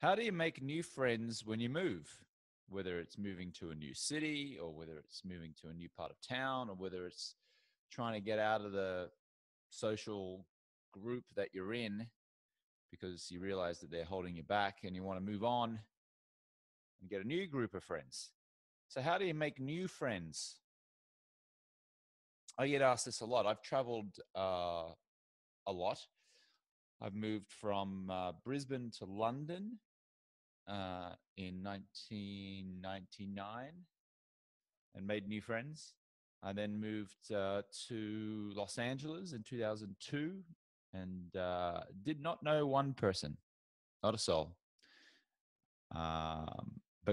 How do you make new friends when you move? Whether it's moving to a new city or whether it's moving to a new part of town or whether it's trying to get out of the social group that you're in because you realize that they're holding you back and you want to move on and get a new group of friends. So how do you make new friends? I get asked this a lot. I've traveled a lot. I've moved from Brisbane to London in 1999 and made new friends. I then moved to Los Angeles in 2002 and did not know one person, not a soul, but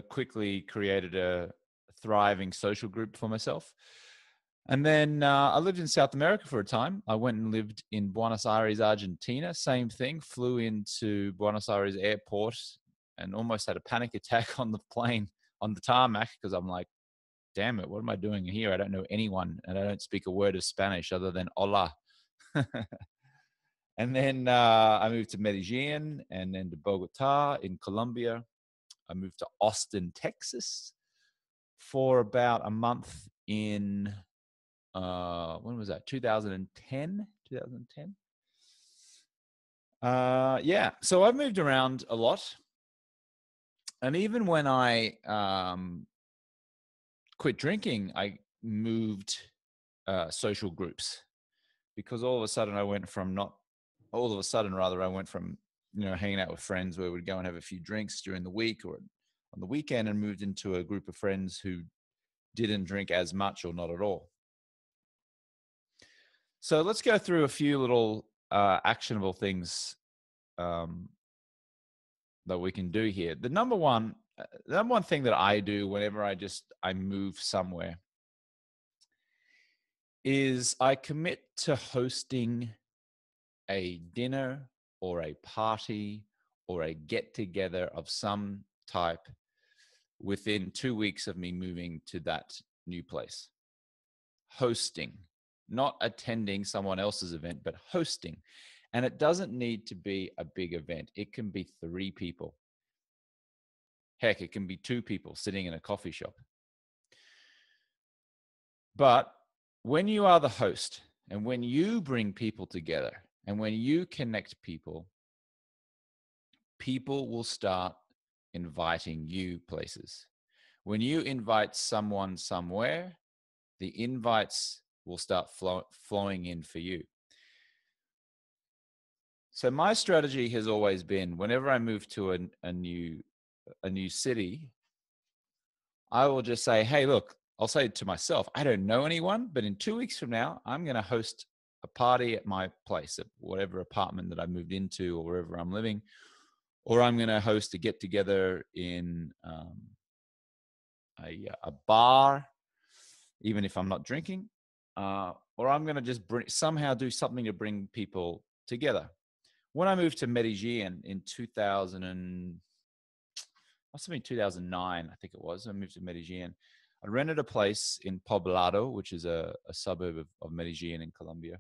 quickly created a thriving social group for myself. And then I lived in South America for a time. I went and lived in Buenos Aires, Argentina. Same thing, flew into Buenos Aires airport and almost had a panic attack on the plane, on the tarmac, because I'm like, damn it, what am I doing here? I don't know anyone and I don't speak a word of Spanish other than hola. And then I moved to Medellin and then to Bogota in Colombia. I moved to Austin, Texas for about a month in... when was that? 2010. Yeah. So I've moved around a lot. And even when I, quit drinking, I moved, social groups because I went from, hanging out with friends where we'd go and have a few drinks during the week or on the weekend and moved into a group of friends who didn't drink as much or not at all. So let's go through a few little actionable things that we can do here. The number one thing that I do whenever I move somewhere is I commit to hosting a dinner or a party or a get together of some type within 2 weeks of me moving to that new place. Hosting. Not attending someone else's event, but hosting. And it doesn't need to be a big event. It can be 3 people. Heck, it can be 2 people sitting in a coffee shop. But when you are the host and when you bring people together and when you connect people, people will start inviting you places. When you invite someone somewhere, the invites will start flowing in for you. So my strategy has always been whenever I move to a new city, I will just say, hey, look, I'll say to myself, I don't know anyone, but in 2 weeks from now, I'm going to host a party at my place, at whatever apartment that I moved into or wherever I'm living, or I'm going to host a get together in a bar, even if I'm not drinking. Or I'm going to just somehow do something to bring people together. When I moved to Medellin in 2009, I think it was, I moved to Medellin. I rented a place in Poblado, which is a suburb of Medellin in Colombia.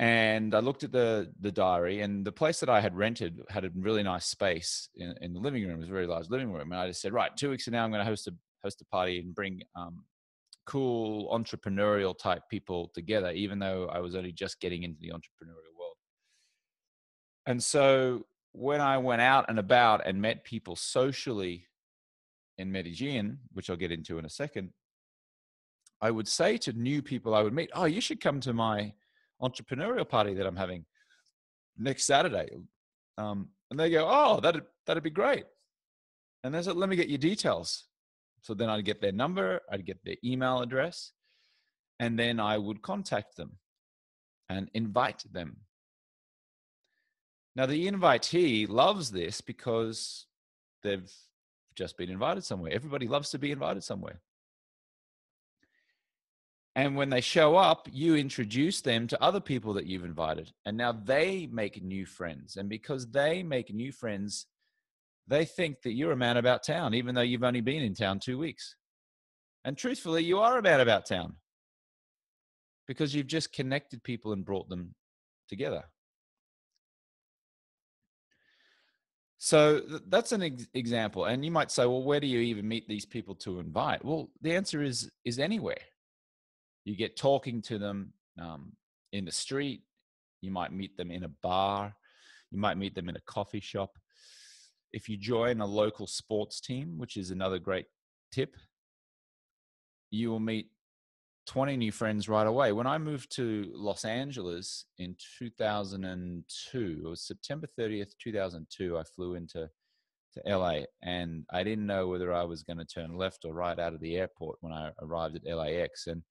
And I looked at the diary, and the place that I had rented had a really nice space in the living room. It was a very large living room. And I just said, right, 2 weeks from now, I'm going to host a party and bring cool entrepreneurial type people together, even though I was only just getting into the entrepreneurial world. And so when I went out and about and met people socially in Medellin, which I'll get into in a second, I would say to new people I would meet, oh, you should come to my entrepreneurial party that I'm having next Saturday. And they go, oh, that'd be great. And they said, let me get your details. So then I'd get their number, I'd get their email address, and then I would contact them and invite them. Now, the invitee loves this because they've just been invited somewhere. Everybody loves to be invited somewhere. And when they show up, you introduce them to other people that you've invited. And now they make new friends. And because they make new friends, they think that you're a man about town, even though you've only been in town 2 weeks. And truthfully, you are a man about town because you've just connected people and brought them together. So that's an example. And you might say, well, where do you even meet these people to invite? Well, the answer is anywhere. You get talking to them in the street. You might meet them in a bar. You might meet them in a coffee shop. If you join a local sports team, which is another great tip, you will meet 20 new friends right away. When I moved to Los Angeles in 2002, it was September 30th, 2002, I flew to LA, and I didn't know whether I was going to turn left or right out of the airport when I arrived at LAX. And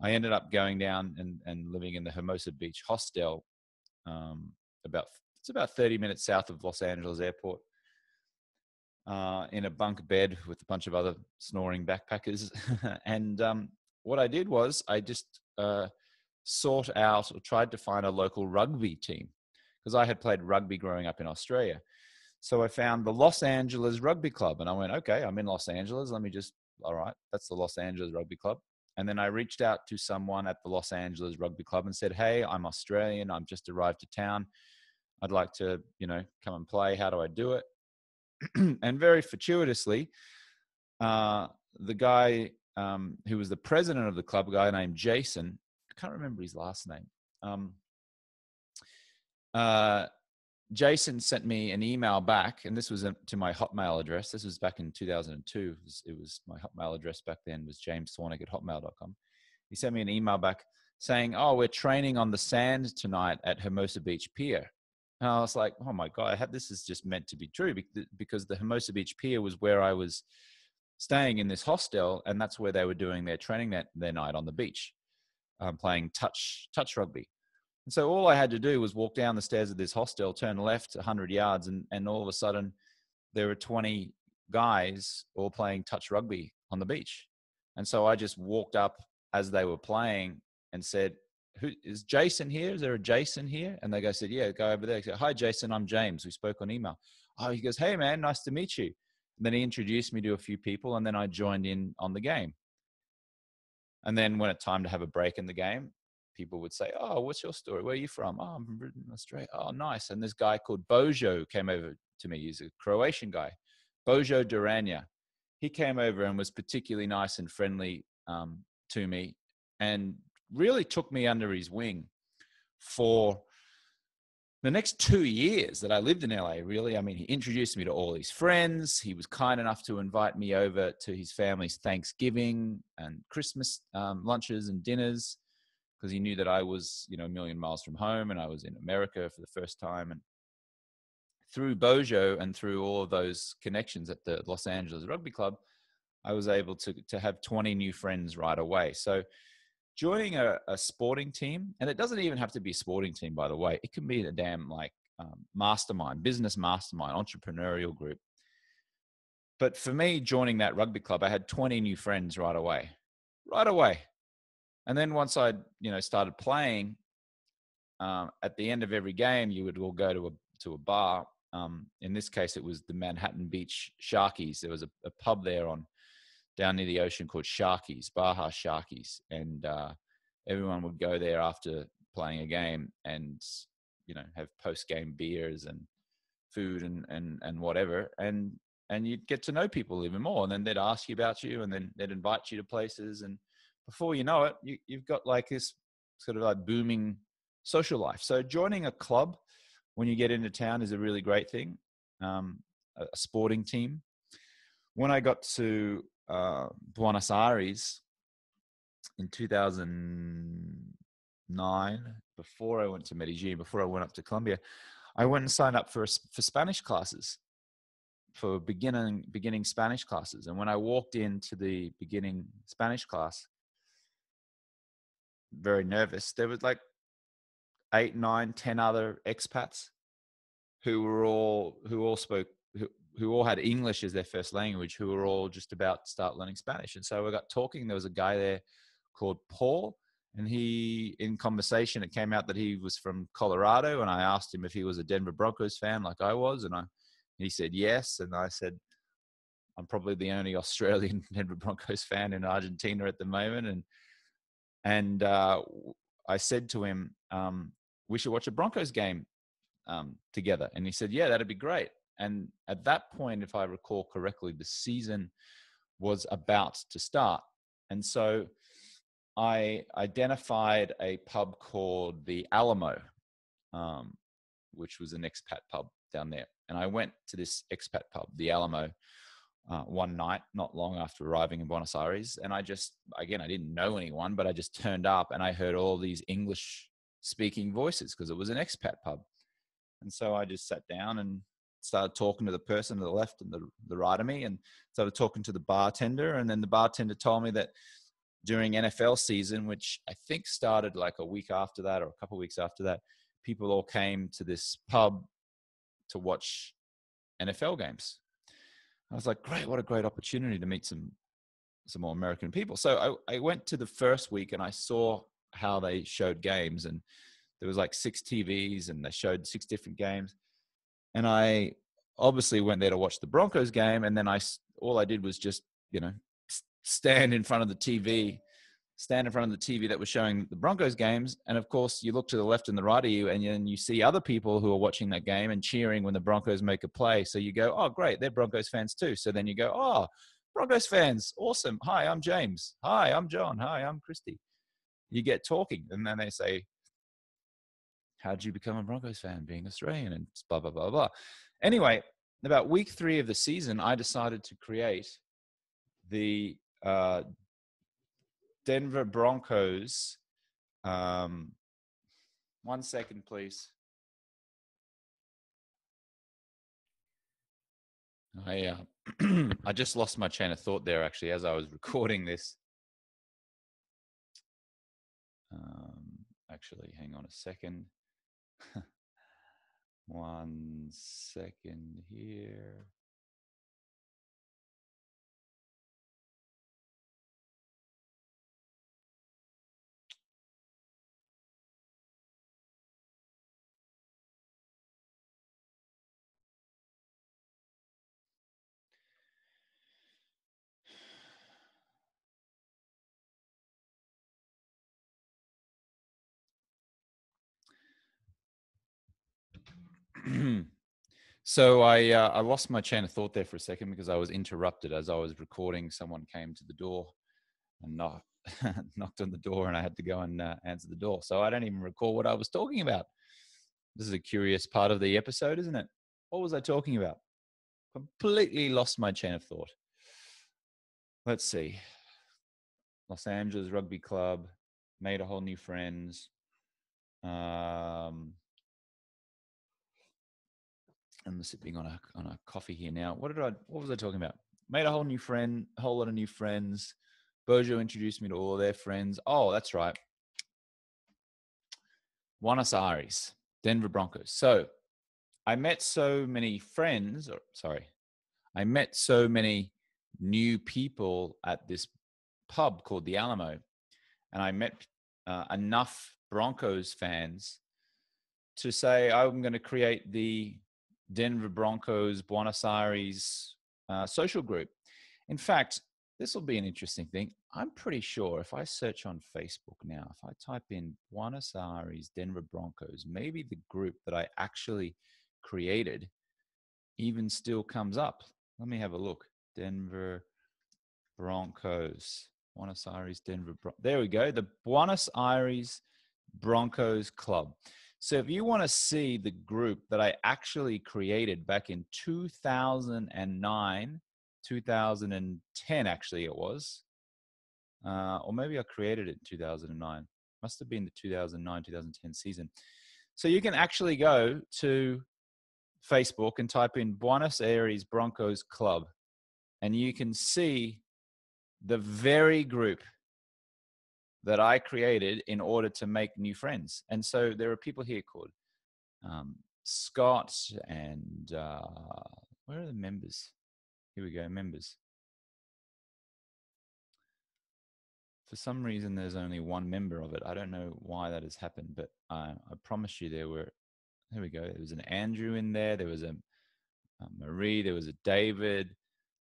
I ended up going down and living in the Hermosa Beach hostel, it's about 30 minutes south of Los Angeles airport, in a bunk bed with a bunch of other snoring backpackers. And what I did was I just sought out or tried to find a local rugby team, because I had played rugby growing up in Australia. So I found the Los Angeles Rugby Club, and I went, okay, I'm in Los Angeles. All right, that's the Los Angeles Rugby Club. And then I reached out to someone at the Los Angeles Rugby Club and said, hey, I'm Australian. I've just arrived to town. I'd like to, come and play. How do I do it? And very fortuitously, the guy who was the president of the club, a guy named Jason, I can't remember his last name. Jason sent me an email back, and this was to my Hotmail address. This was back in 2002. It was my Hotmail address back then was jamesswanwick@hotmail.com. He sent me an email back saying, oh, we're training on the sand tonight at Hermosa Beach Pier. And I was like, oh my God, this is just meant to be true, because the Hermosa Beach Pier was where I was staying in this hostel, and that's where they were doing their training their night on the beach, playing touch rugby. And so all I had to do was walk down the stairs of this hostel, turn left 100 yards, and all of a sudden there were 20 guys all playing touch rugby on the beach. And so I just walked up as they were playing and said, who is Jason here? Is there a Jason here? And said, yeah, go over there. I said, hi, Jason, I'm James. We spoke on email. Oh, he goes, hey man, nice to meet you. And then he introduced me to a few people, and then I joined in on the game. And then when it's time to have a break in the game, people would say, oh, what's your story? Where are you from? Oh, I'm from Australia. Oh, nice. And this guy called Bojo came over to me. He's a Croatian guy, Bojo Duranja. He came over and was particularly nice and friendly to me, and really took me under his wing for the next 2 years that I lived in LA, really. I mean, he introduced me to all his friends. He was kind enough to invite me over to his family's Thanksgiving and Christmas lunches and dinners, because he knew that I was, a million miles from home, and I was in America for the first time. And through Bojo and through all of those connections at the Los Angeles Rugby Club, I was able to have 20 new friends right away. So joining a sporting team, and it doesn't even have to be a sporting team, by the way. It can be a damn mastermind, business mastermind, entrepreneurial group. But for me, joining that rugby club, I had 20 new friends right away. And then once I, started playing, at the end of every game, you would all go to a bar. In this case, it was the Manhattan Beach Sharkies. There was a pub there down near the ocean called Sharkies, Baja Sharkies. And everyone would go there after playing a game and, have post-game beers and food and whatever. And you'd get to know people even more. And then they'd ask you about you, and then they'd invite you to places. And before you know it, you've got this sort of booming social life. So joining a club when you get into town is a really great thing, a sporting team. When I got to Buenos Aires in 2009, before I went to Medellin, before I went up to Colombia, I went and signed up for Spanish classes, for beginning Spanish classes. And when I walked into the beginning Spanish class, very nervous, there was 8, 9, 10 other expats who all had English as their first language, who were all just about to start learning Spanish. And so we got talking. There was a guy there called Paul, and in conversation, it came out that he was from Colorado. And I asked him if he was a Denver Broncos fan like I was. And he said, yes. And I said, I'm probably the only Australian Denver Broncos fan in Argentina at the moment. And I said to him, we should watch a Broncos game together. And he said, yeah, that'd be great. And at that point, if I recall correctly, the season was about to start. And so I identified a pub called the Alamo, which was an expat pub down there. And I went to this expat pub, the Alamo, one night, not long after arriving in Buenos Aires. And I just, again, I didn't know anyone, but I just turned up and I heard all these English speaking voices because it was an expat pub. And so I just sat down and started talking to the person to the left and the right of me, and started talking to the bartender. And then the bartender told me that during NFL season, which I think started like a week after that or a couple of weeks after that, people all came to this pub to watch NFL games. I was like, great, what a great opportunity to meet some more American people. So I went to the first week and I saw how they showed games, and there was like 6 TVs and they showed 6 different games. And I obviously went there to watch the Broncos game. And then all I did was just, you know, stand in front of the TV that was showing the Broncos games. And of course you look to the left and the right of you, and then you see other people who are watching that game and cheering when the Broncos make a play. So you go, oh great, they're Broncos fans too. So then you go, oh, Broncos fans, awesome. Hi, I'm James. Hi, I'm John. Hi, I'm Christy. You get talking, and then they say, how did you become a Broncos fan being Australian, and blah, blah, blah, blah. Anyway, about week 3 of the season, I decided to create the Denver Broncos. 1 second, please. I just lost my chain of thought there, actually, as I was recording this. Actually, hang on a second. 1 second here. So I lost my chain of thought there for a second because I was interrupted as I was recording. Someone came to the door and knocked on the door, and I had to go and answer the door. So I don't even recall what I was talking about. This is a curious part of the episode, isn't it? What was I talking about? Completely lost my chain of thought. Let's see. Los Angeles Rugby Club, made a whole new friends. I'm sipping on a coffee here now. What was I talking about? Made a whole new friend, a whole lot of new friends. Bojo introduced me to all of their friends. Oh, that's right. Buenos Aires, Denver Broncos. So I met so many friends, I met so many new people at this pub called the Alamo, and I met enough Broncos fans to say I'm going to create the Denver Broncos, Buenos Aires social group. In fact, this will be an interesting thing. I'm pretty sure if I search on Facebook now, if I type in Buenos Aires, Denver Broncos, maybe the group that I actually created even still comes up. Let me have a look. Denver Broncos, Buenos Aires, Denver. There we go. The Buenos Aires Broncos Club. So if you want to see the group that I actually created back in 2009, 2010, actually it was, or maybe I created it in 2009. Must have been the 2009, 2010 season. So you can actually go to Facebook and type in Buenos Aires Broncos Club, and you can see the very group that I created in order to make new friends. And so there are people here called Scott and where are the members? Here we go, members. For some reason, there's only one member of it. I don't know why that has happened, but I promise you there we go. There was an Andrew in there. There was a Marie. There was a David.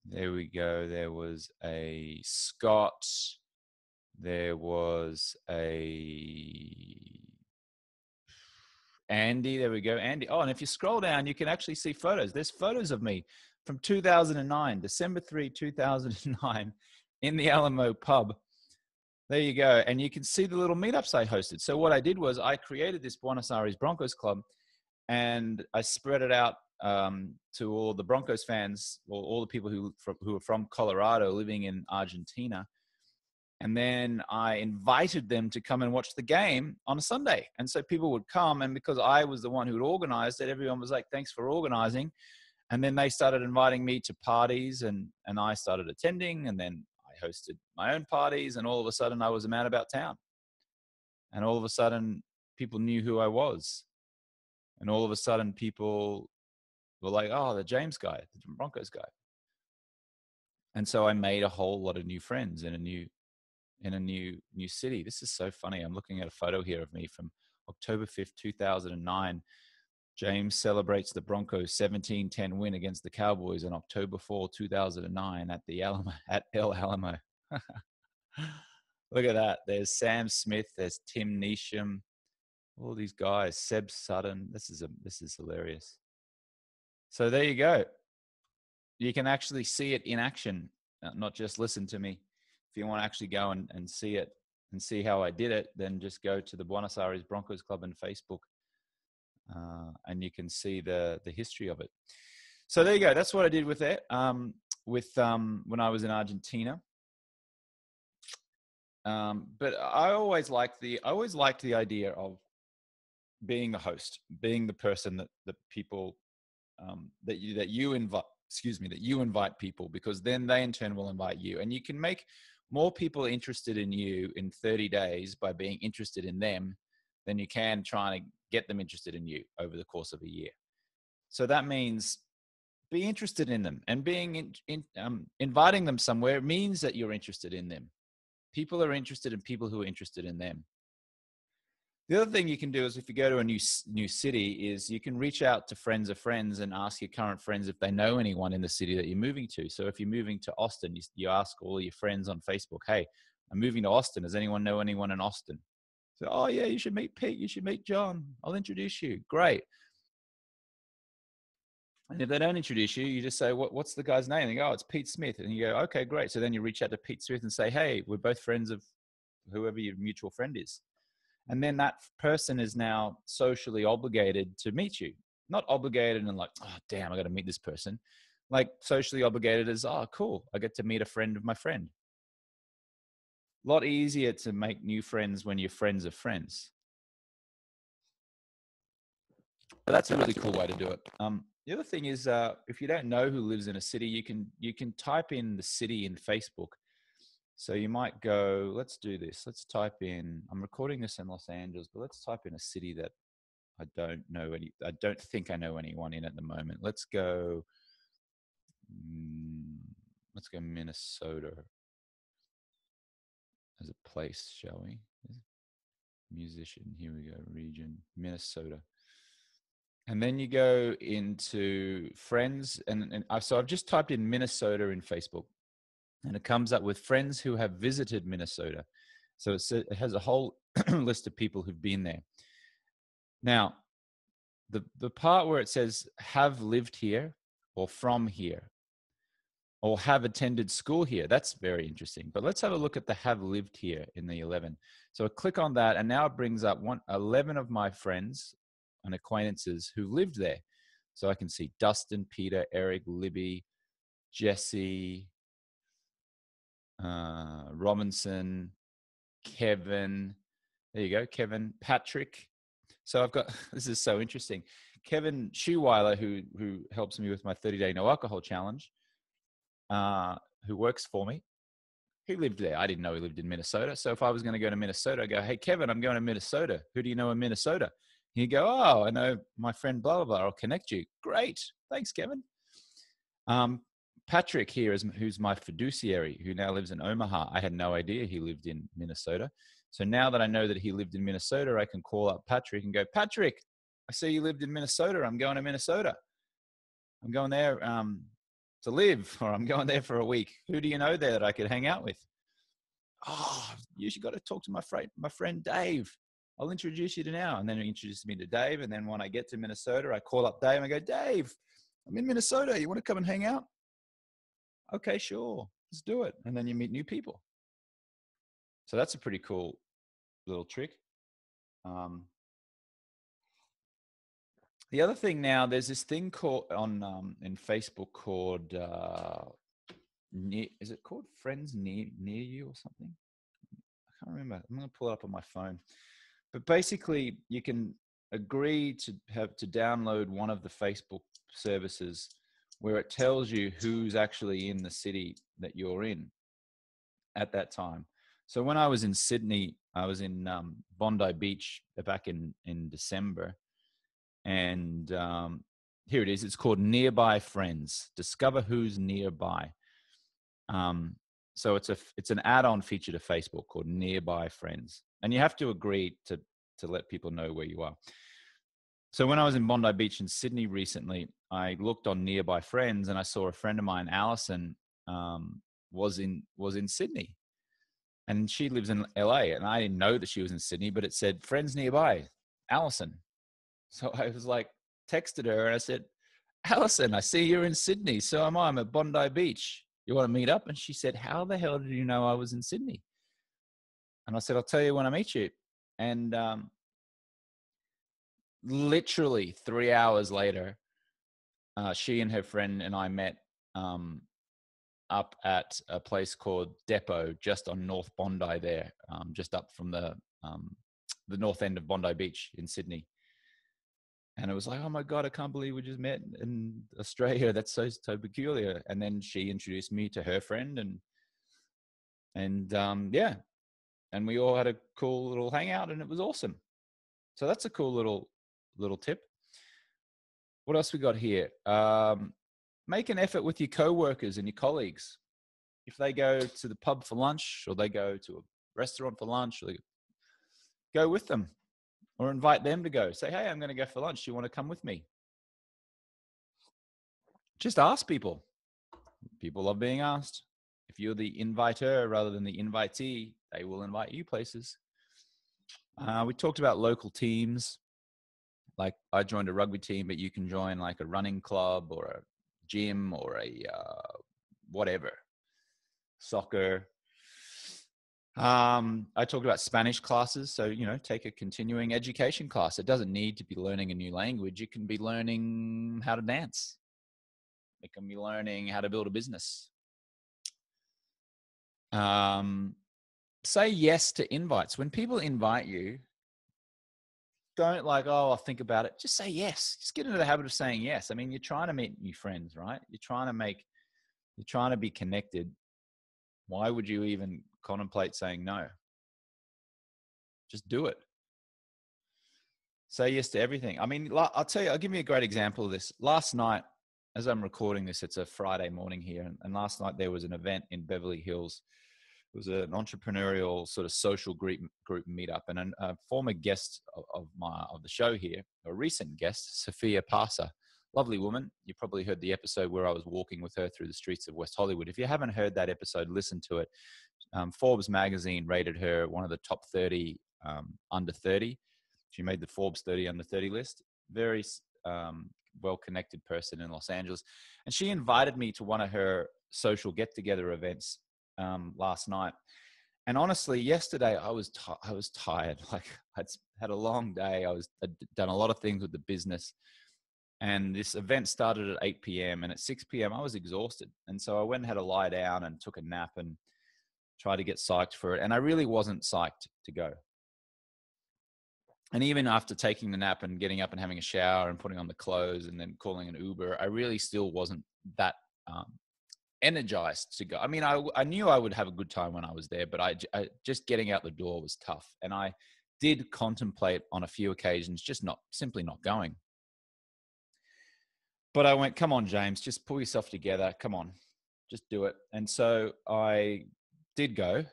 There we go. There was a Scott. There was a Andy, there we go, Andy. Oh, and if you scroll down, you can actually see photos. There's photos of me from 2009, December 3, 2009, in the Alamo pub. There you go. And you can see the little meetups I hosted. So what I did was I created this Buenos Aires Broncos Club and I spread it out to all the Broncos fans, or all the people who are from Colorado living in Argentina. And then I invited them to come and watch the game on a Sunday. And so people would come, and because I was the one who'd organized it, everyone was like, thanks for organizing. And then they started inviting me to parties, and I started attending, and then I hosted my own parties, and all of a sudden I was a man about town. And all of a sudden people knew who I was. And all of a sudden people were like, oh, the James guy, the Broncos guy. And so I made a whole lot of new friends in a new city. This is so funny. I'm looking at a photo here of me from October 5th, 2009. James celebrates the Broncos 17-10 win against the Cowboys on October 4, 2009 at the Alamo, at El Alamo. Look at that. There's Sam Smith. There's Tim Neesham. All these guys. Seb Sutton. This is hilarious. So there you go. You can actually see it in action, not just listen to me. If you want to actually go and see it and see how I did it, then just go to the Buenos Aires Broncos Club on Facebook, and you can see the history of it. So there you go. That's what I did with it. When I was in Argentina. But I always liked the idea of being the host, being the person that people that you invite people, because then they in turn will invite you, and you can make more people interested in you in 30 days by being interested in them than you can trying to get them interested in you over the course of a year. So that means be interested in them, and being inviting them somewhere means that you're interested in them. People are interested in people who are interested in them. The other thing you can do is, if you go to a new city, is you can reach out to friends of friends and ask your current friends if they know anyone in the city that you're moving to. So if you're moving to Austin, you ask all your friends on Facebook, hey, I'm moving to Austin. Does anyone know anyone in Austin? So, oh yeah, you should meet Pete. You should meet John. I'll introduce you. Great. And if they don't introduce you, you just say, what's the guy's name? They go, oh, it's Pete Smith. And you go, okay, great. So then you reach out to Pete Smith and say, hey, we're both friends of whoever your mutual friend is. And then that person is now socially obligated to meet you. Not obligated and like, oh, damn, I got to meet this person. Like socially obligated as, oh, cool, I get to meet a friend of my friend. A lot easier to make new friends when your friends are friends. But that's a really cool way to do it. The other thing is, if you don't know who lives in a city, you can type in the city in Facebook. So you might go, let's do this. Let's type in, I'm recording this in Los Angeles, but let's type in a city that I don't think I know anyone in at the moment. Let's go Minnesota as a place, shall we? Musician, here we go, region, Minnesota. And then you go into friends, so I've just typed in Minnesota in Facebook. And it comes up with friends who have visited Minnesota. So it has a whole list of people who've been there. Now, the part where it says have lived here or from here or have attended school here, that's very interesting. But let's have a look at the have lived here in the 11. So I click on that, and now it brings up 11 of my friends and acquaintances who lived there. So I can see Dustin, Peter, Eric, Libby, Jesse, Robinson, Kevin, there you go, Kevin, Patrick. So I've got, this is so interesting. Kevin Schuweiler, who helps me with my 30-day no alcohol challenge, who works for me, he lived there. I didn't know he lived in Minnesota. So if I was going to go to Minnesota, I go, hey, Kevin, I'm going to Minnesota. Who do you know in Minnesota? He'd go, oh, I know my friend, blah, blah, blah. I'll connect you. Great. Thanks, Kevin. Patrick here who's my fiduciary, who now lives in Omaha. I had no idea he lived in Minnesota. So now that I know that he lived in Minnesota, I can call up Patrick and go, Patrick, I see you lived in Minnesota. I'm going to Minnesota. I'm going there to live, or I'm going there for a week. Who do you know there that I could hang out with? Oh, you should got to talk to my friend Dave. I'll introduce you to now. And then he introduced me to Dave. And then when I get to Minnesota, I call up Dave and I go, Dave, I'm in Minnesota. You want to come and hang out? Okay, sure. Let's do it. And then you meet new people. So that's a pretty cool little trick. The other thing now, there's this thing called on in Facebook called, is it called Friends Near You or something? I can't remember. I'm going to pull it up on my phone. But basically, you can agree to have to download one of the Facebook services where it tells you who's actually in the city that you're in at that time. So when I was in Sydney, I was in Bondi Beach back in December. And here it is. It's called Nearby Friends. Discover who's nearby. So it's an add-on feature to Facebook called Nearby Friends. And you have to agree to let people know where you are. So when I was in Bondi Beach in Sydney recently, I looked on Nearby Friends and I saw a friend of mine, Alison, was in Sydney. And she lives in LA. And I didn't know that she was in Sydney, but it said Friends Nearby, Alison. So I was like, texted her and I said, Alison, I see you're in Sydney. So am I. I'm at Bondi Beach. You want to meet up? And she said, how the hell did you know I was in Sydney? And I said, I'll tell you when I meet you. And literally 3 hours later, she and her friend and I met up at a place called Depot, just on North Bondi there, just up from the north end of Bondi Beach in Sydney. And it was like, oh my God, I can't believe we just met in Australia. That's so peculiar. And then she introduced me to her friend and yeah. And we all had a cool little hangout and it was awesome. So that's a cool little tip. What else we got here? Make an effort with your coworkers and your colleagues. If they go to the pub for lunch or they go to a restaurant for lunch, or go with them. Or invite them to go. Say, hey, I'm going to go for lunch. Do you want to come with me? Just ask people. People love being asked. If you're the inviter rather than the invitee, they will invite you places. We talked about local teams. Like I joined a rugby team, but you can join like a running club or a gym or a whatever. Soccer. I talked about Spanish classes. So, take a continuing education class. It doesn't need to be learning a new language. It can be learning how to dance. It can be learning how to build a business. Say yes to invites. When people invite you, don't like, oh, I'll think about it. Just say yes. Just get into the habit of saying yes. I mean, you're trying to meet new friends, right? You're trying to be connected. Why would you even contemplate saying no? Just do it. Say yes to everything. I mean, I'll give you a great example of this. Last night, as I'm recording this, it's a Friday morning here. And last night there was an event in Beverly Hills. It was an entrepreneurial sort of social group meetup. And a former guest of the show here, a recent guest, Sophia Passa, lovely woman. You probably heard the episode where I was walking with her through the streets of West Hollywood. If you haven't heard that episode, listen to it. Forbes magazine rated her one of the top 30 under 30. She made the Forbes 30 under 30 list. Very well-connected person in Los Angeles. And she invited me to one of her social get-together events last night. And honestly, yesterday I was tired. Like I'd had a long day. I'd done a lot of things with the business. And this event started at 8 p.m. and at 6 p.m. I was exhausted. And so I went and had a lie down and took a nap and tried to get psyched for it. And I really wasn't psyched to go. And even after taking the nap and getting up and having a shower and putting on the clothes and then calling an Uber, I really still wasn't that energized to go. I mean, I knew I would have a good time when I was there, but I just getting out the door was tough. And I did contemplate on a few occasions, just simply not going. But I went, come on, James, just pull yourself together. Come on, just do it. And so I did go.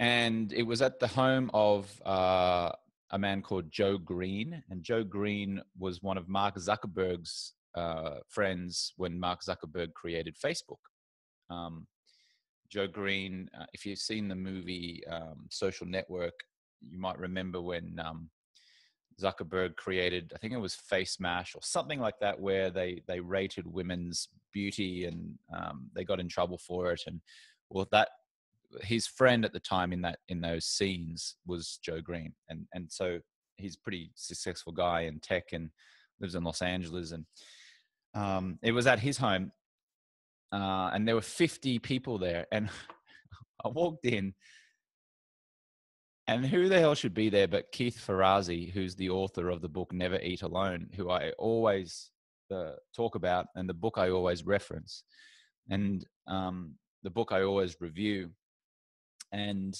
And it was at the home of a man called Joe Green. And Joe Green was one of Mark Zuckerberg's friends when Mark Zuckerberg created Facebook. Joe Green, if you've seen the movie Social Network, you might remember when Zuckerberg created, I think it was FaceMash or something like that, where they rated women's beauty and they got in trouble for it. And well, that his friend at the time in those scenes was Joe Green, and so he's a pretty successful guy in tech and lives in Los Angeles. And it was at his home, and there were 50 people there. And I walked in. And who the hell should be there but Keith Ferrazzi, who's the author of the book Never Eat Alone, who I always talk about, and the book I always reference, and the book I always review. And,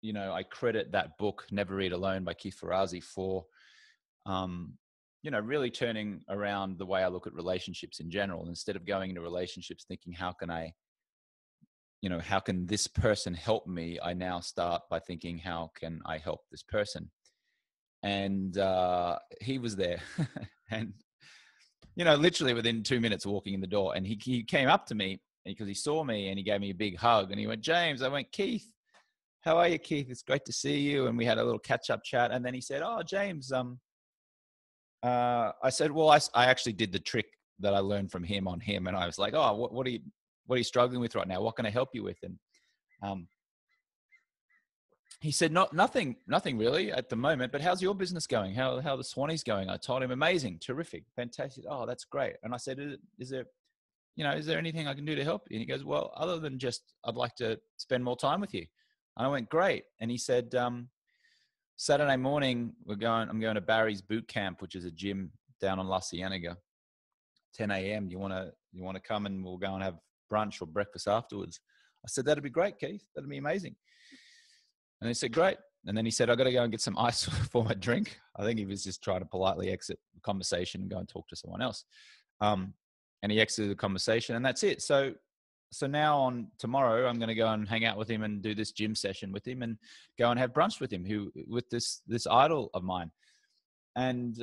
you know, I credit that book, Never Eat Alone by Keith Ferrazzi, for, you know, really turning around the way I look at relationships in general. Instead of going into relationships thinking, how can I, you know, how can this person help me? I now start by thinking, how can I help this person? And he was there and, you know, literally within 2 minutes walking in the door, and he came up to me because he saw me and he gave me a big hug and he went, James. I went, Keith, how are you, Keith? It's great to see you. And we had a little catch up chat. And then he said, oh, James, I said, well, I actually did the trick that I learned from him on him. And I was like, oh, what are you? What are you struggling with right now? What can I help you with? And he said, nothing really at the moment, but how's your business going? How the Swannies going? I told him, amazing, terrific, fantastic. Oh, that's great. And I said, is there anything I can do to help you? And he goes, well, other than just, I'd like to spend more time with you. And I went, great. And he said, Saturday morning, I'm going to Barry's Boot Camp, which is a gym down on La Cienega, 10 a.m. You want to come and we'll go and have brunch or breakfast afterwards. I said, that'd be great, Keith. That'd be amazing. And he said, great. And then he said, I got to go and get some ice for my drink. I think he was just trying to politely exit the conversation and go and talk to someone else. And he exited the conversation, and that's it. So now on tomorrow, I'm going to go and hang out with him and do this gym session with him and go and have brunch with him, with this idol of mine. And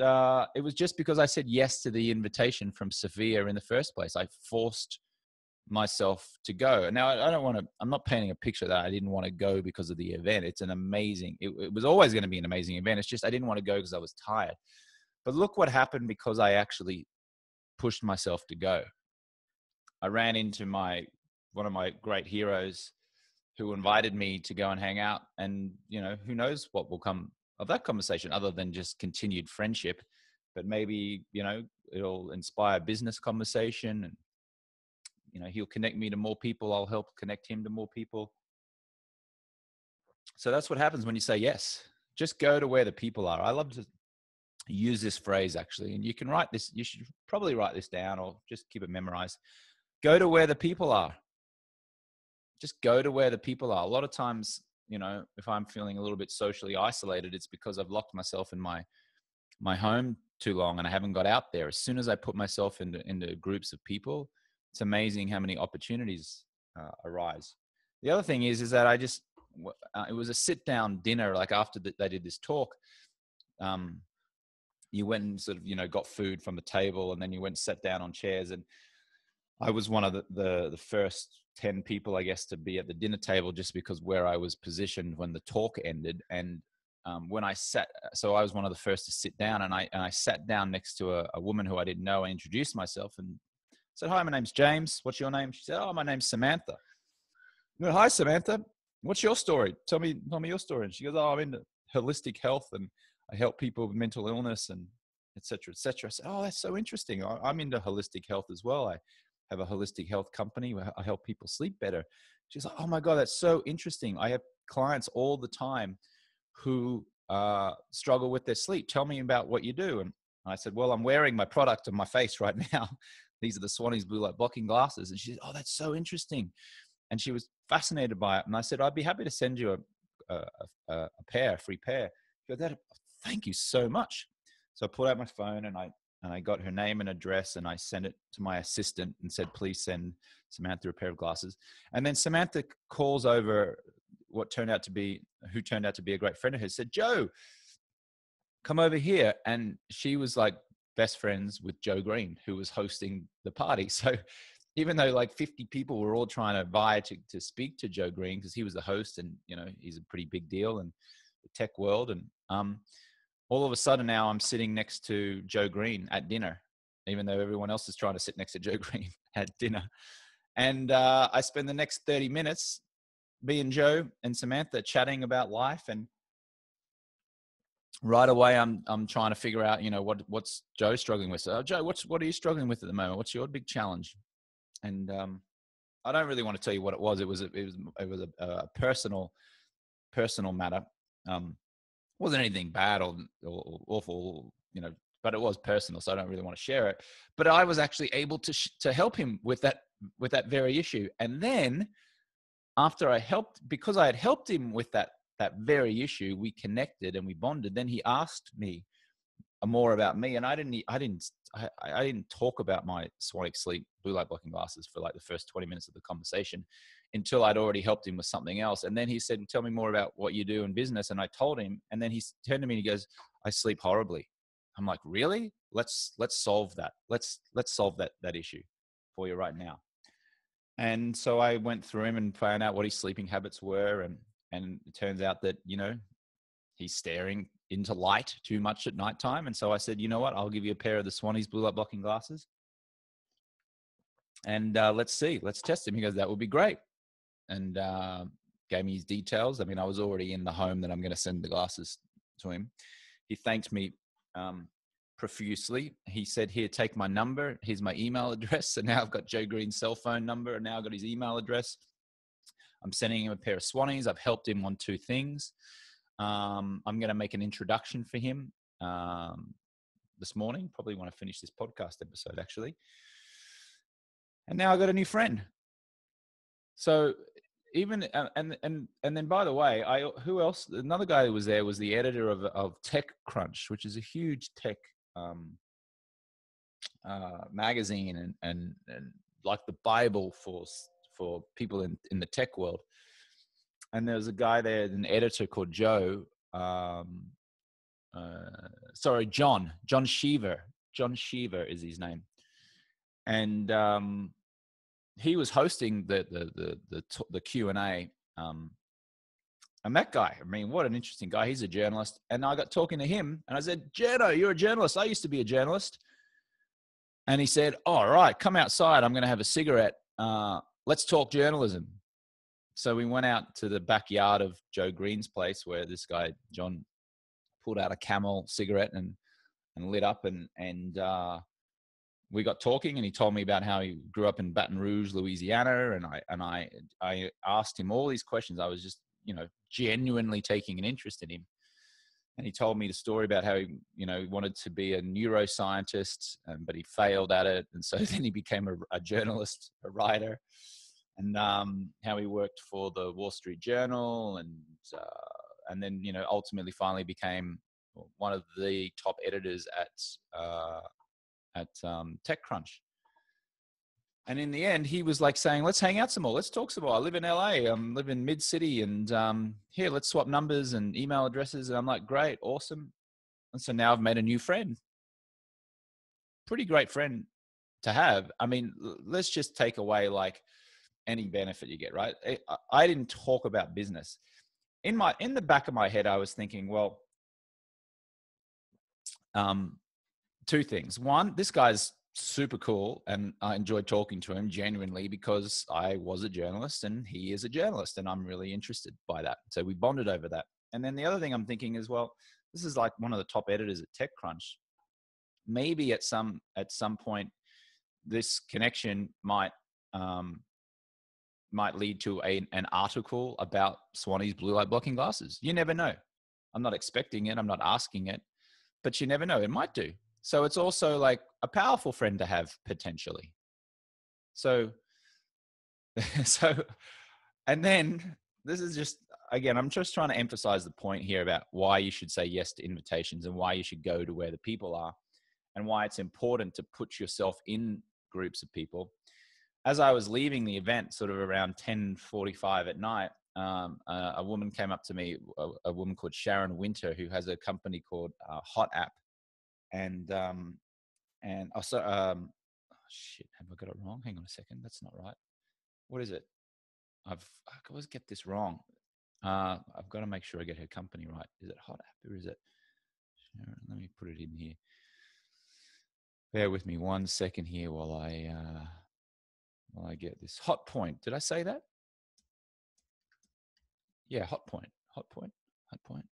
it was just because I said yes to the invitation from Sophia in the first place. I forced myself to go. Now I don't want to, I'm not painting a picture that I didn't want to go because of the event. It's an amazing, it was always going to be an amazing event. It's just, I didn't want to go because I was tired, but look what happened because I actually pushed myself to go. I ran into one of my great heroes who invited me to go and hang out, and, you know, who knows what will come of that conversation other than just continued friendship, but maybe, you know, it'll inspire business conversation, and, you know, he'll connect me to more people. I'll help connect him to more people. So that's what happens when you say yes. Just go to where the people are. I love to use this phrase, actually, and you can write this. You should probably write this down or just keep it memorized. Go to where the people are. Just go to where the people are. A lot of times, you know, if I'm feeling a little bit socially isolated, it's because I've locked myself in my home too long and I haven't got out there. As soon as I put myself into groups of people, it's amazing how many opportunities arise. The other thing is that I just, it was a sit down dinner. Like after they did this talk, you went and sort of, you know, got food from the table, and then you went and sat down on chairs. And I was one of the first 10 people, I guess, to be at the dinner table, just because where I was positioned when the talk ended. And when I sat, so I was one of the first to sit down, and I sat down next to a woman who I didn't know. I introduced myself and said, hi, my name's James. What's your name? She said, oh, my name's Samantha. I went, hi, Samantha. What's your story? Tell me your story. And she goes, oh, I'm into holistic health and I help people with mental illness and et cetera, et cetera. I said, oh, that's so interesting. I'm into holistic health as well. I have a holistic health company where I help people sleep better. She's like, oh my God, that's so interesting. I have clients all the time who struggle with their sleep. Tell me about what you do. And I said, well, I'm wearing my product on my face right now. These are the Swannies blue light blocking glasses. And she said, oh, that's so interesting. And she was fascinated by it. And I said, I'd be happy to send you a pair, a free pair. She goes, thank you so much. So I pulled out my phone and I got her name and address, and I sent it to my assistant and said, please send Samantha a pair of glasses. And then Samantha calls over who turned out to be a great friend of hers, said, Joe, come over here. And she was like, best friends with Joe Green, who was hosting the party. So even though like 50 people were all trying to vie to speak to Joe Green, because he was the host and, you know, he's a pretty big deal and the tech world. And all of a sudden now I'm sitting next to Joe Green at dinner, even though everyone else is trying to sit next to Joe Green at dinner. And I spend the next 30 minutes, me and Joe and Samantha, chatting about life. And right away, I'm trying to figure out, you know, what's Joe struggling with. So, Joe, what are you struggling with at the moment? What's your big challenge? And I don't really want to tell you what it was. It was a personal matter. Wasn't anything bad or awful, you know, but it was personal, so I don't really want to share it. But I was actually able to help him with that very issue. And then after I helped, because I had helped him with that very issue, we connected and we bonded. Then he asked me more about me, and I didn't talk about my Swanwick sleep blue light blocking glasses for like the first 20 minutes of the conversation until I'd already helped him with something else. And then he said, tell me more about what you do in business. And I told him, and then he turned to me and he goes, I sleep horribly. I'm like, really? Let's solve that. Let's solve that issue for you right now. And so I went through him and found out what his sleeping habits were. And it turns out that, you know, he's staring into light too much at nighttime. And so I said, you know what, I'll give you a pair of the Swannies blue light blocking glasses. And let's test him. He goes, that would be great. And gave me his details. I mean, I was already in the home that I'm going to send the glasses to him. He thanked me profusely. He said, here, take my number. Here's my email address. So now I've got Joe Green's cell phone number, and now I've got his email address. I'm sending him a pair of Swannies. I've helped him on two things. I'm going to make an introduction for him this morning. Probably want to finish this podcast episode, actually. And now I've got a new friend. So even and then, by the way, who else? Another guy who was there was the editor of TechCrunch, which is a huge tech magazine and like the Bible for people in the tech world. And there was a guy there, an editor called Joe. John Sheever. John Sheever is his name, and he was hosting the Q&A. And that guy, I mean, what an interesting guy. He's a journalist, and I got talking to him, and I said, "Jono, you're a journalist. I used to be a journalist." And he said, "All right, come outside. I'm going to have a cigarette. Let's talk journalism." So we went out to the backyard of Joe Green's place, where this guy, John, pulled out a Camel cigarette and lit up. And we got talking, and he told me about how he grew up in Baton Rouge, Louisiana. And I asked him all these questions. I was just, you know, genuinely taking an interest in him. And he told me the story about how he, you know, wanted to be a neuroscientist, but he failed at it. And so then he became a journalist, a writer. And how he worked for the Wall Street Journal, and then, you know, ultimately finally became one of the top editors at TechCrunch. And in the end, he was like saying, "Let's hang out some more. Let's talk some more. I live in LA. I live in Mid City, and here, let's swap numbers and email addresses." And I'm like, "Great, awesome." And so now I've made a new friend. Pretty great friend to have. I mean, let's just take away like any benefit you get, right? I didn't talk about business. In the back of my head, I was thinking, well, two things. One, this guy's super cool, and I enjoyed talking to him genuinely because I was a journalist and he is a journalist, and I'm really interested by that. So we bonded over that. And then the other thing I'm thinking is, well, this is like one of the top editors at TechCrunch. Maybe at some point, this connection might lead to an article about Swannies blue light blocking glasses. You never know. I'm not expecting it. I'm not asking it, but you never know. It might do. So it's also like a powerful friend to have potentially. So, and then this is just, again, I'm just trying to emphasize the point here about why you should say yes to invitations and why you should go to where the people are and why it's important to put yourself in groups of people. As I was leaving the event, sort of around 10:45 at night, a woman came up to me, a woman called Sharon Winter, who has a company called Hot App, and also, shit, have I got it wrong? Hang on a second, that's not right. What is it? I always get this wrong. I've got to make sure I get her company right. Is it Hot App or is it Sharon? Let me put it in here. Bear with me 1 second here while I get this. Hot Point. Did I say that? Yeah, Hot Point. Hot Point. Hot Point.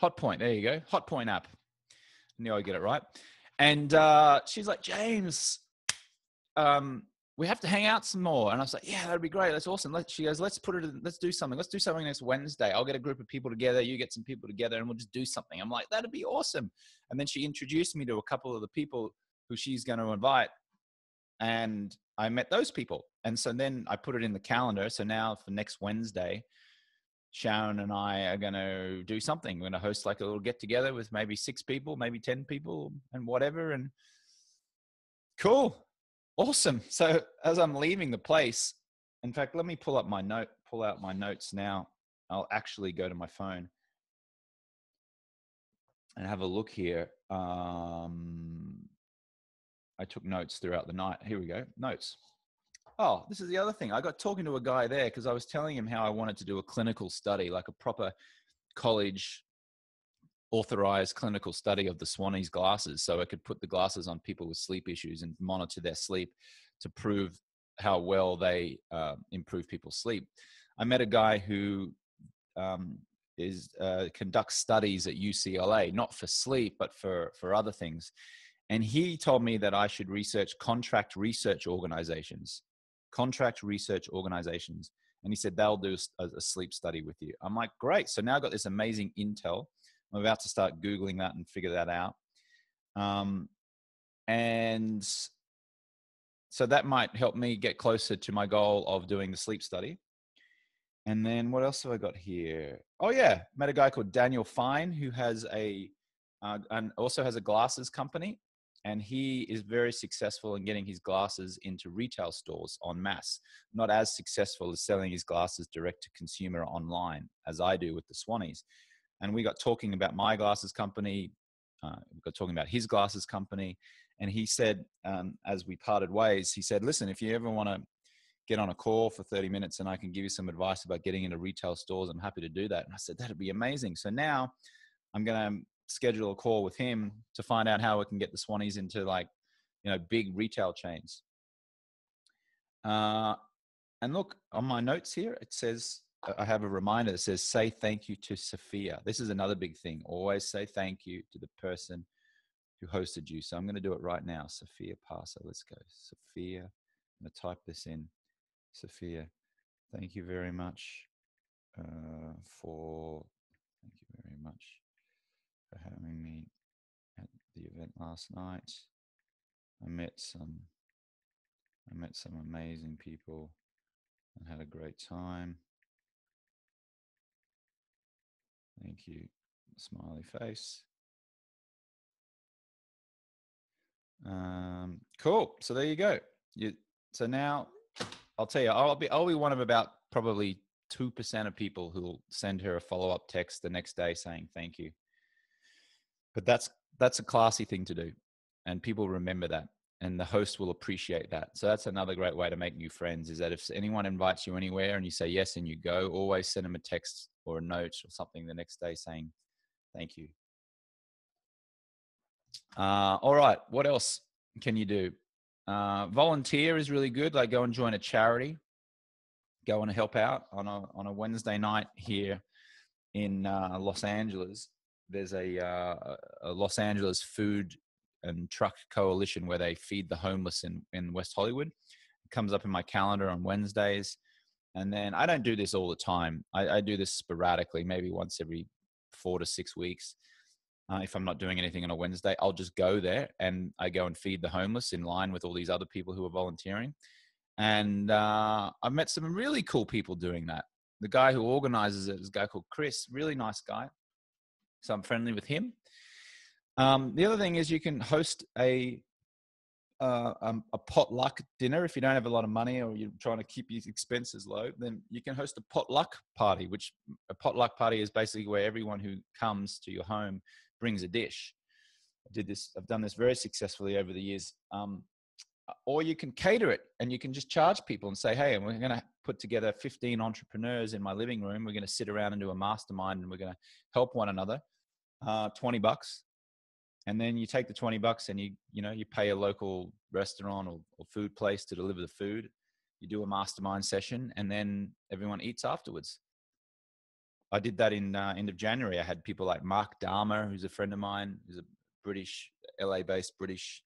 Hot Point. There you go. Hot Point app. I knew I'd get it right. And she's like, James, we have to hang out some more. And I was like, yeah, that'd be great. That's awesome. She goes, let's do something. Let's do something next Wednesday. I'll get a group of people together. You get some people together and we'll just do something. I'm like, that'd be awesome. And then she introduced me to a couple of the people who she's going to invite. And I met those people. And so then I put it in the calendar. So now for next Wednesday, Sharon and I are going to do something. We're going to host like a little get together with maybe 6 people, maybe 10 people and whatever. And cool. Awesome. So as I'm leaving the place, in fact, let me pull out my notes now. I'll actually go to my phone and have a look here. I took notes throughout the night. Here we go. Notes. Oh, this is the other thing. I got talking to a guy there because I was telling him how I wanted to do a clinical study, like a proper college authorized clinical study of the Swannies glasses. So I could put the glasses on people with sleep issues and monitor their sleep to prove how well they improve people's sleep. I met a guy who conducts studies at UCLA, not for sleep, but for other things. And he told me that I should research contract research organizations, And he said, they'll do a sleep study with you. I'm like, great. So now I've got this amazing intel. I'm about to start Googling that and figure that out. And so that might help me get closer to my goal of doing the sleep study. And then what else have I got here? Oh yeah, met a guy called Daniel Fine who has also has a glasses company. And he is very successful in getting his glasses into retail stores en masse. Not as successful as selling his glasses direct to consumer online as I do with the Swannies. And we got talking about my glasses company, we got talking about his glasses company. And he said, as we parted ways, he said, listen, if you ever want to get on a call for 30 minutes and I can give you some advice about getting into retail stores, I'm happy to do that. And I said, that'd be amazing. So now I'm going to schedule a call with him to find out how we can get the Swannies into big retail chains. And look, on my notes here, it says, I have a reminder that says, say thank you to Sophia. This is another big thing. Always say thank you to the person who hosted you. So I'm going to do it right now. Sophia Passa. Let's go. Sophia. I'm going to type this in. Sophia, thank you very much for having me at the event last night. I met some amazing people and had a great time. Thank you, smiley face. Cool. So there you go. So now I'll tell you, I'll be one of about probably 2% of people who'll send her a follow-up text the next day saying thank you. But that's a classy thing to do. And people remember that. And the host will appreciate that. So that's another great way to make new friends is that if anyone invites you anywhere and you say yes and you go, always send them a text or a note or something the next day saying, thank you. All right, what else can you do? Volunteer is really good. Like go and join a charity. Go and help out on a Wednesday night here in Los Angeles. There's a Los Angeles Food and Truck Coalition where they feed the homeless in West Hollywood. It comes up in my calendar on Wednesdays. And then I don't do this all the time. I do this sporadically, maybe once every 4 to 6 weeks. If I'm not doing anything on a Wednesday, I'll just go there and I go and feed the homeless in line with all these other people who are volunteering. And I've met some really cool people doing that. The guy who organizes it is a guy called Chris, really nice guy. So I'm friendly with him. The other thing is you can host a potluck dinner. If you don't have a lot of money or you're trying to keep your expenses low, then you can host a potluck party, which a potluck party is basically where everyone who comes to your home brings a dish. I've done this very successfully over the years. or you can cater it and you can just charge people and say, hey, we're going to put together 15 entrepreneurs in my living room. We're going to sit around and do a mastermind and we're going to help one another, $20. And then you take the $20 and you pay a local restaurant or food place to deliver the food. You do a mastermind session and then everyone eats afterwards. I did that in end of January. I had people like Mark Dahmer, who's a friend of mine, who's a British, LA-based British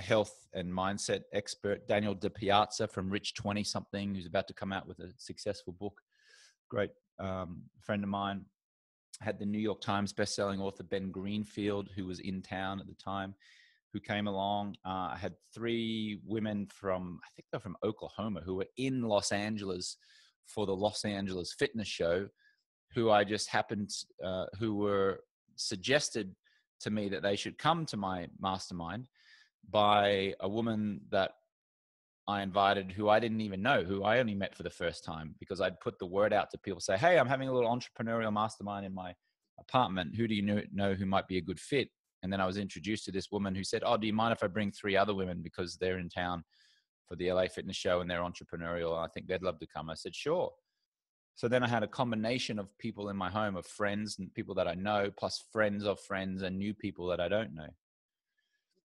health and mindset expert, Daniel DePiazza from Rich 20-something, who's about to come out with a successful book. Great friend of mine. Had the New York Times bestselling author Ben Greenfield, who was in town at the time, who came along. I had three women from, I think they're from Oklahoma, who were in Los Angeles for the Los Angeles Fitness Show, who I just happened, who were suggested to me that they should come to my mastermind by a woman that I invited who I didn't even know, who I only met for the first time because I'd put the word out to people, say, hey, I'm having a little entrepreneurial mastermind in my apartment. Who do you know who might be a good fit? And then I was introduced to this woman who said, oh, do you mind if I bring three other women because they're in town for the LA Fitness Show and they're entrepreneurial. I think they'd love to come. I said, sure. So then I had a combination of people in my home, of friends and people that I know, plus friends of friends and new people that I don't know.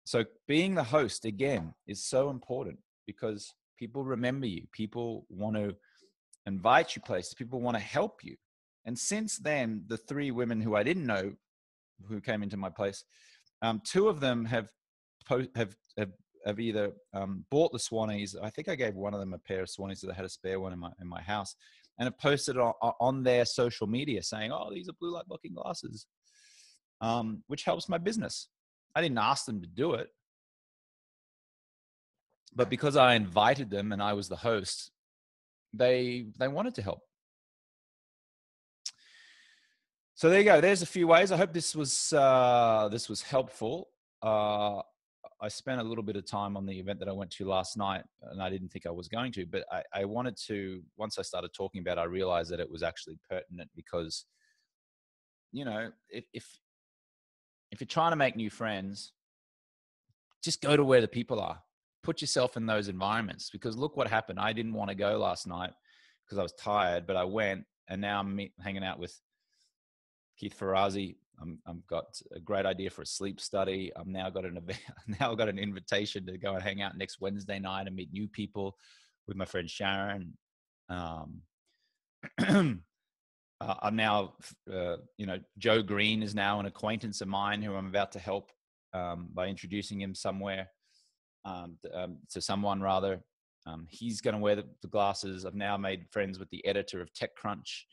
So being the host, again, is so important because people remember you. People want to invite you places. People want to help you. And since then, the three women who I didn't know who came into my place, two of them have either bought the Swannies. I think I gave one of them a pair of Swannies that I had a spare one in my house, and have posted on their social media saying, oh, these are blue light blocking glasses, which helps my business. I didn't ask them to do it, but because I invited them and I was the host, they wanted to help. So there you go. There's a few ways. I hope this was helpful. I spent a little bit of time on the event that I went to last night, and I didn't think I was going to, but I wanted to, once I started talking about it, I realized that it was actually pertinent because, you know, if you're trying to make new friends, just go to where the people are, put yourself in those environments, because look what happened. I didn't want to go last night because I was tired, but I went, and now I'm hanging out with Keith Ferrazzi. I've got a great idea for a sleep study. I've now got an event. Now I've got an invitation to go and hang out next Wednesday night and meet new people with my friend Sharon. I'm now, Joe Green is now an acquaintance of mine who I'm about to help by introducing him somewhere to someone rather. He's going to wear the glasses. I've now made friends with the editor of TechCrunch.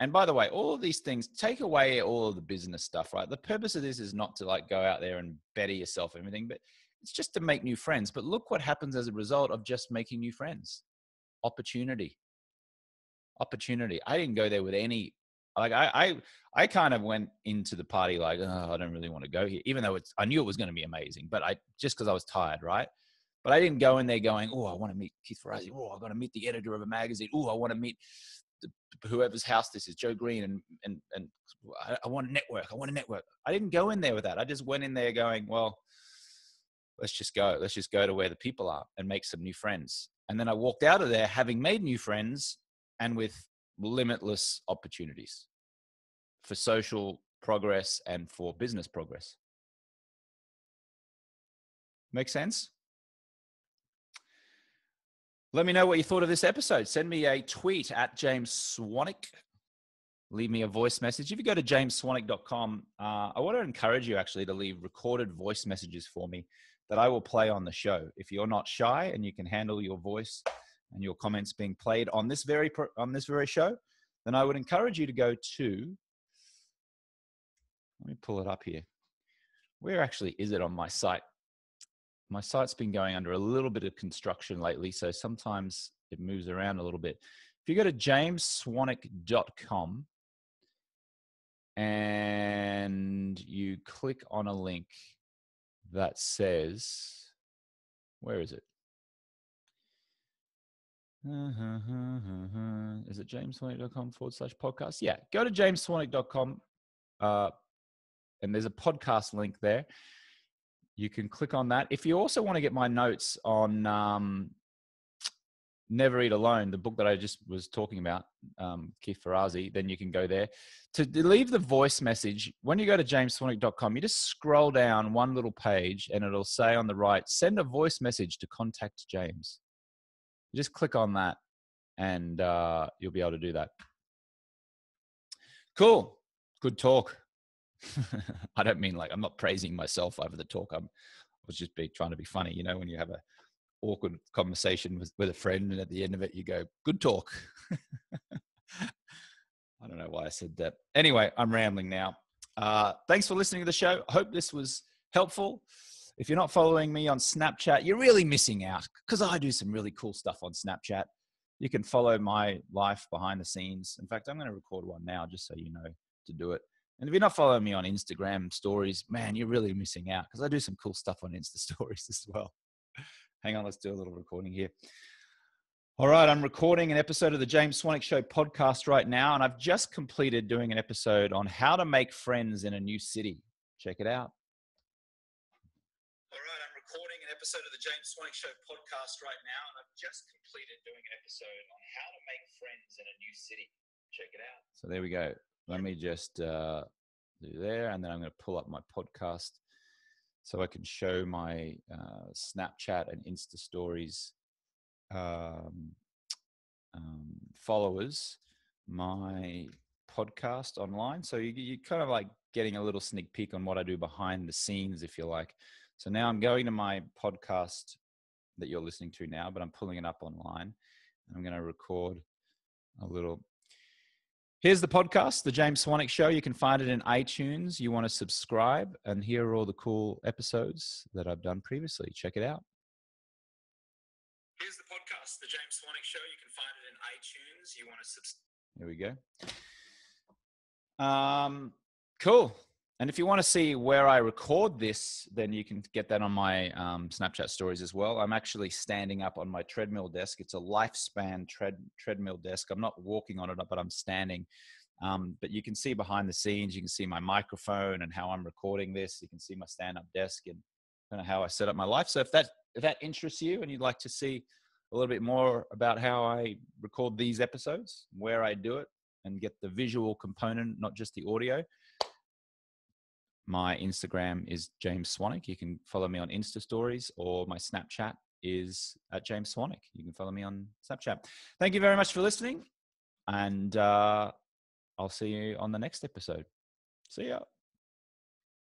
And by the way, all of these things, take away all of the business stuff, right? The purpose of this is not to like go out there and better yourself and everything, but it's just to make new friends. But look what happens as a result of just making new friends. Opportunity. I didn't go there with any, like I kind of went into the party like, oh, I don't really want to go here, even though I knew it was going to be amazing, but just because I was tired, right? But I didn't go in there going, oh, I want to meet Keith Ferrazzi. Oh, I've got to meet the editor of a magazine. Oh, I want to meet whoever's house this is, Joe Green, and I want to network. I didn't go in there with that. I just went in there going, well, let's just go to where the people are and make some new friends. And then I walked out of there having made new friends and with limitless opportunities for social progress and for business progress. Make sense? Let me know what you thought of this episode. Send me a tweet at James Swanwick. Leave me a voice message. If you go to jamesswanwick.com, I want to encourage you actually to leave recorded voice messages for me that I will play on the show. If you're not shy and you can handle your voice and your comments being played on this very show, then I would encourage you to go to, let me pull it up here. Where actually is it on my site? My site's been going under a little bit of construction lately, so sometimes it moves around a little bit. If you go to jamesswanwick.com and you click on a link that says, where is it? Is it jamesswanwick.com/podcast? Yeah, go to jamesswanwick.com and there's a podcast link there. you can click on that. If you also want to get my notes on Never Eat Alone, the book that I just was talking about, Keith Ferrazzi, then you can go there. To leave the voice message, when you go to jamesswanwick.com, you just scroll down one little page and it'll say on the right, send a voice message to contact James. You just click on that and you'll be able to do that. Cool. Good talk. I don't mean like, I'm not praising myself over the talk. I was just trying to be funny. You know, when you have a awkward conversation with a friend and at the end of it, you go, good talk. I don't know why I said that. Anyway, I'm rambling now. Thanks for listening to the show. I hope this was helpful. If you're not following me on Snapchat, you're really missing out because I do some really cool stuff on Snapchat. You can follow my life behind the scenes. In fact, I'm going to record one now just so you know to do it. And if you're not following me on Instagram stories, man, you're really missing out because I do some cool stuff on Insta stories as well. Hang on, let's do a little recording here. All right, I'm recording an episode of the James Swanwick Show podcast right now, and I've just completed doing an episode on how to make friends in a new city. Check it out. All right, I'm recording an episode of the James Swanwick Show podcast right now, and I've just completed doing an episode on how to make friends in a new city. Check it out. So there we go. Let me just do there, and then I'm going to pull up my podcast so I can show my Snapchat and Insta stories followers my podcast online. So you're kind of like getting a little sneak peek on what I do behind the scenes, if you like. So now I'm going to my podcast that you're listening to now, but I'm pulling it up online. And I'm going to record a little. Here's the podcast, The James Swanwick Show. You can find it in iTunes. You want to subscribe, and here are all the cool episodes that I've done previously. Check it out. Here's the podcast, The James Swanwick Show. You can find it in iTunes. You want to subscribe. There we go. Cool. And if you want to see where I record this, then you can get that on my Snapchat stories as well. I'm actually standing up on my treadmill desk. It's a Lifespan treadmill desk. I'm not walking on it, but I'm standing. But you can see behind the scenes. You can see my microphone and how I'm recording this. You can see my stand-up desk and kind of how I set up my life. So if that interests you and you'd like to see a little bit more about how I record these episodes, where I do it, and get the visual component, not just the audio, my Instagram is James Swanwick. You can follow me on Insta stories, or my Snapchat is at James Swanwick. You can follow me on Snapchat. Thank you very much for listening, and I'll see you on the next episode. See ya.